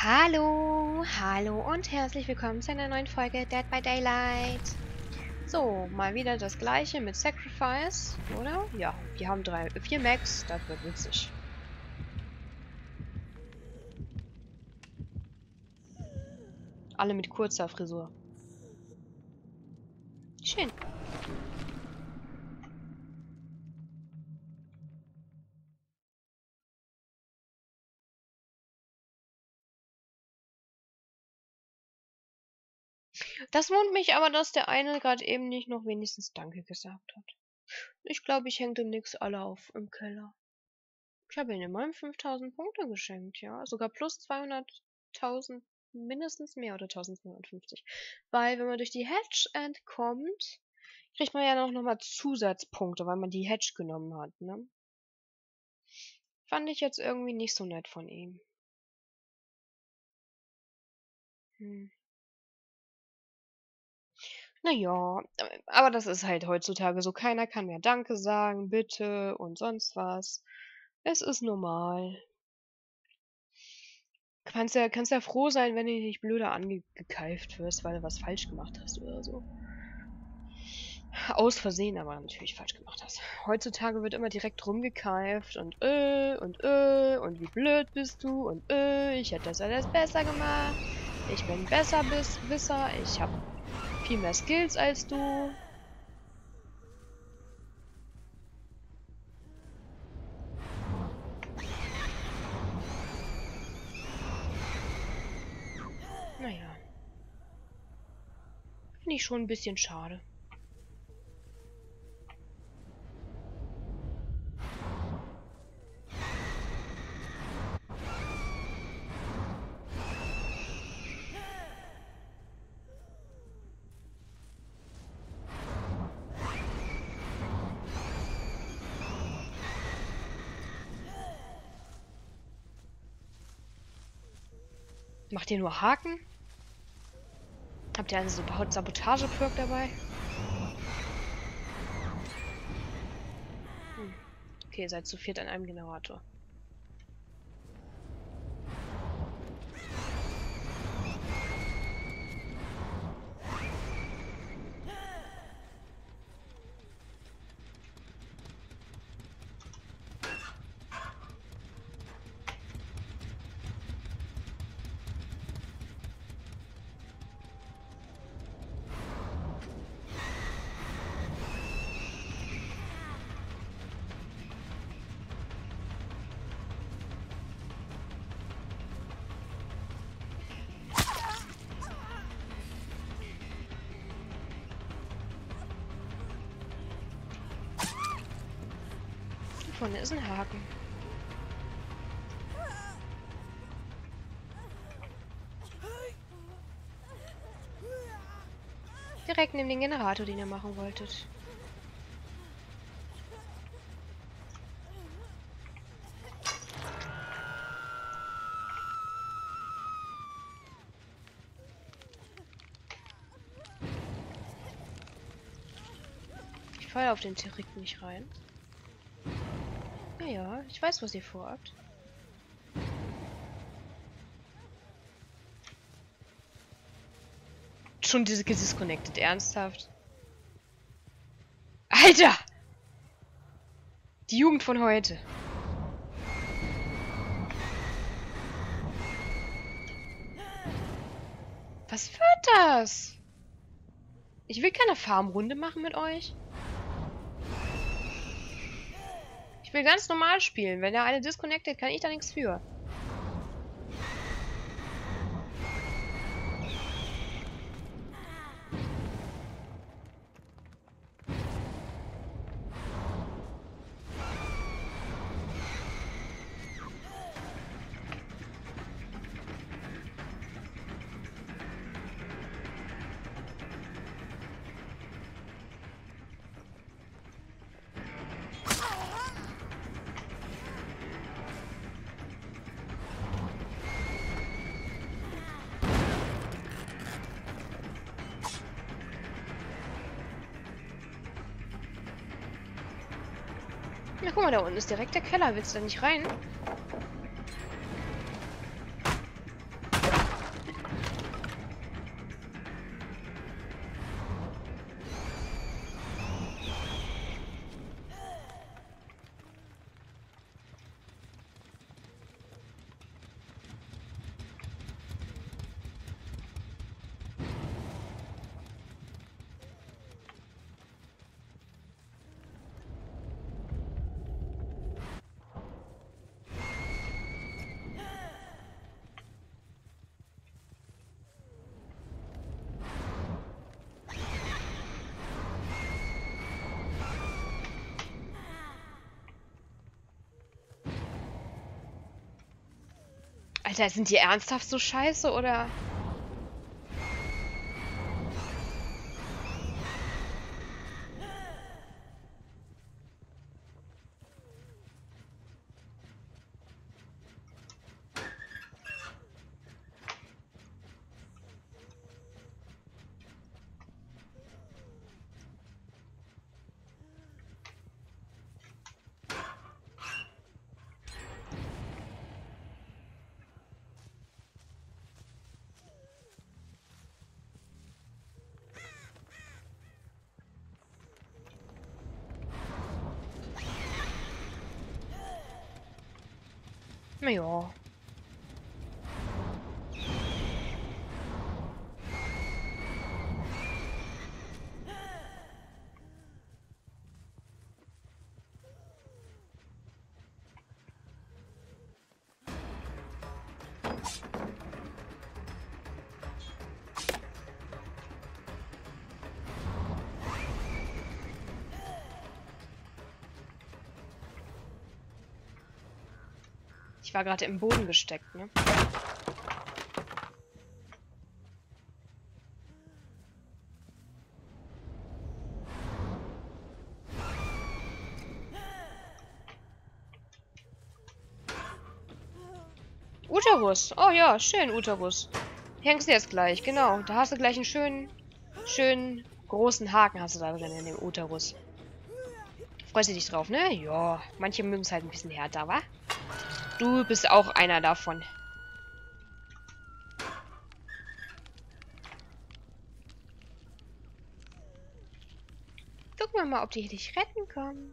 Hallo und herzlich willkommen zu einer neuen Folge Dead by Daylight. So, mal wieder das gleiche mit Sacrifice, oder? Ja, wir haben 4 Max, das wird witzig. Alle mit kurzer Frisur. Schön. Das wundert mich aber, dass der eine gerade eben nicht noch wenigstens Danke gesagt hat. Ich glaube, ich hänge demnächst alle auf im Keller. Ich habe ihnen immerhin 5000 Punkte geschenkt, ja. Sogar plus 200.000, mindestens mehr oder 1250. Weil, wenn man durch die Hedge End kommt, kriegt man ja nochmal Zusatzpunkte, weil man die Hedge genommen hat, ne? Fand ich jetzt irgendwie nicht so nett von ihm. Naja, aber das ist halt heutzutage so. Keiner kann mehr Danke sagen, bitte und sonst was. Es ist normal. Kannst ja froh sein, wenn du nicht blöder angekeift wirst, weil du was falsch gemacht hast oder so. Aus Versehen aber natürlich falsch gemacht hast. Heutzutage wird immer direkt rumgekeift und wie blöd bist du und ich hätte das alles besser gemacht. Ich bin besser bis Wisser, ich habe viel mehr Skills als du. Naja. Finde ich schon ein bisschen schade. Macht ihr nur Haken? Habt ihr einen Sabotage-Perk dabei? Okay, seid zu viert an einem Generator. Vorne ist ein Haken. Direkt neben den Generator, den ihr machen wolltet. Ich falle auf den Tirik nicht rein. Ja, ich weiß, was ihr vorhabt. Schon diese gedisconnected, ernsthaft? Alter! Die Jugend von heute. Was wird das? Ich will keine Farmrunde machen mit euch. Ich will ganz normal spielen. Wenn der eine disconnected, kann ich da nichts für. Na guck mal, da unten ist direkt der Keller. Willst du da nicht rein? Alter, sind die ernsthaft so scheiße, oder? Na ja. Ich war gerade im Boden gesteckt, ne? Uterus. Oh ja, schön, Uterus. Hängst du jetzt gleich, genau. Da hast du gleich einen schönen großen Haken hast du da drin in dem Uterus. Freust du dich drauf, ne? Ja, manche mögen es halt ein bisschen härter, wa? Du bist auch einer davon. Gucken wir mal, ob die dich retten kommen.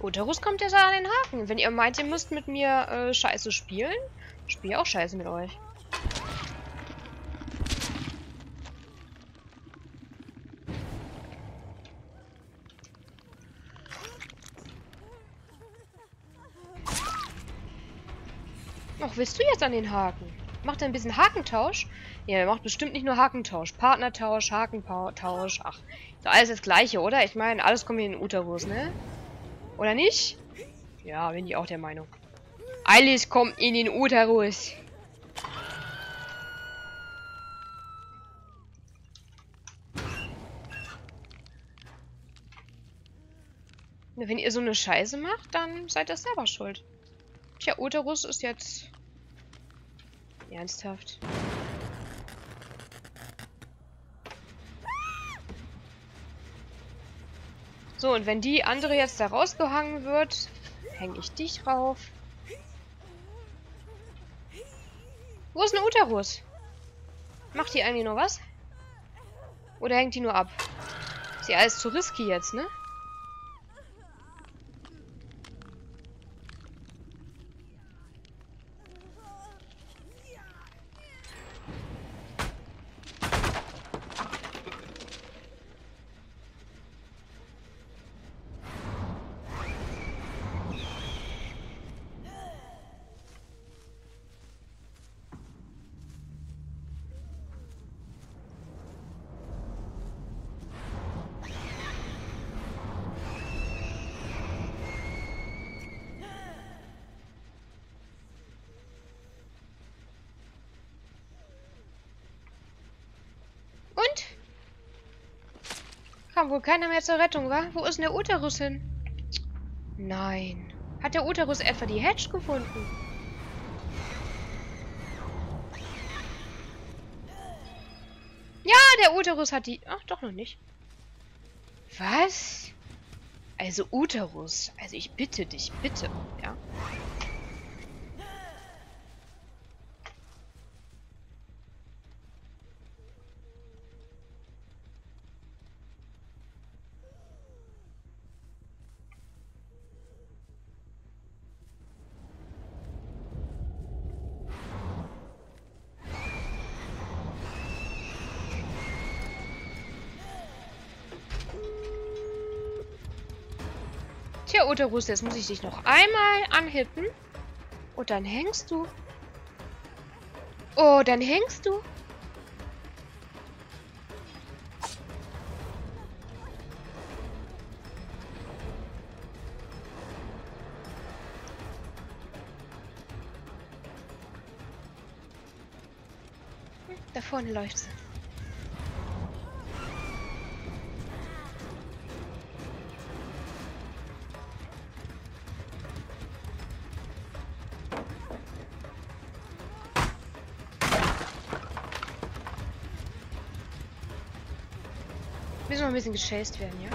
Uterus kommt jetzt an den Haken. Wenn ihr meint, ihr müsst mit mir Scheiße spielen, spiel auch Scheiße mit euch. Ach, willst du jetzt an den Haken? Macht ein bisschen Hakentausch? Ja, ihr macht bestimmt nicht nur Hakentausch. Partnertausch, Hakentausch. Ach, da alles das Gleiche, oder? Ich meine, alles kommt hier in den Uterus, ne? Oder nicht? Ja, bin ich auch der Meinung. Alles kommt in den Uterus. Wenn ihr so eine Scheiße macht, dann seid ihr selber schuld. Tja, Uterus ist jetzt... Ernsthaft. So, und wenn die andere jetzt da rausgehangen wird, hänge ich dich rauf. Wo ist ein Uterus? Macht die eigentlich noch was? Oder hängt die nur ab? Ist ja alles zu risky jetzt, ne? Wo keiner mehr zur Rettung war. Wo ist denn der Uterus hin? Nein. Hat der Uterus etwa die Hedge gefunden? Ja, der Uterus hat die... Ach, doch noch nicht. Was? Also Uterus. Also ich bitte dich, bitte. Ja. Tja, Oterus, jetzt muss ich dich noch einmal anhippen. Und dann hängst du. Oh, dann hängst du. Da vorne läuft sie. Müssen wir ein bisschen gechased werden, ja?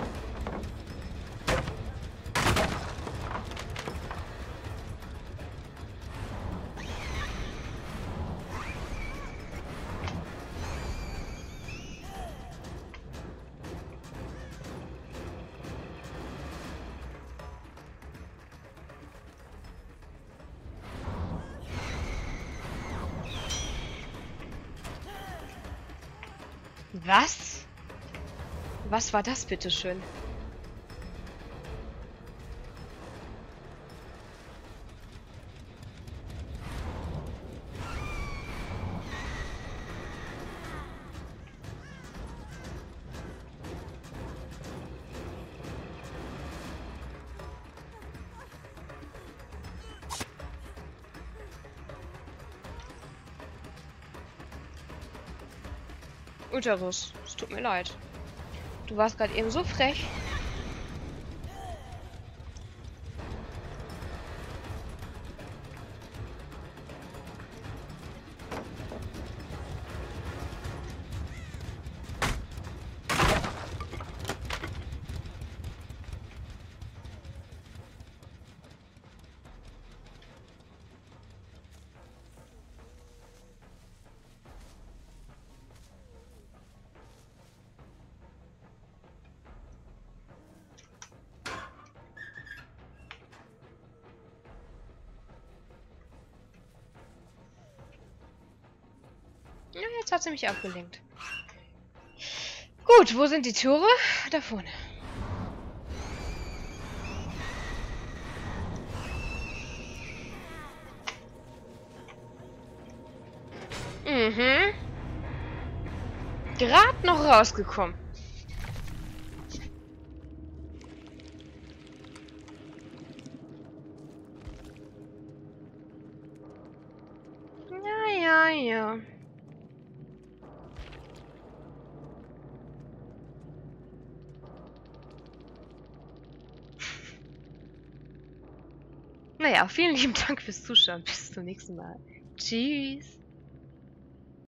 Was? Was war das bitteschön? Uterus, es tut mir leid. Du warst gerade eben so frech. Ja, jetzt hat sie mich abgelenkt. Gut, wo sind die Türe? Da vorne. Mhm. Gerade noch rausgekommen. Ja, ja, ja. Naja, vielen lieben Dank fürs Zuschauen. Bis zum nächsten Mal. Tschüss.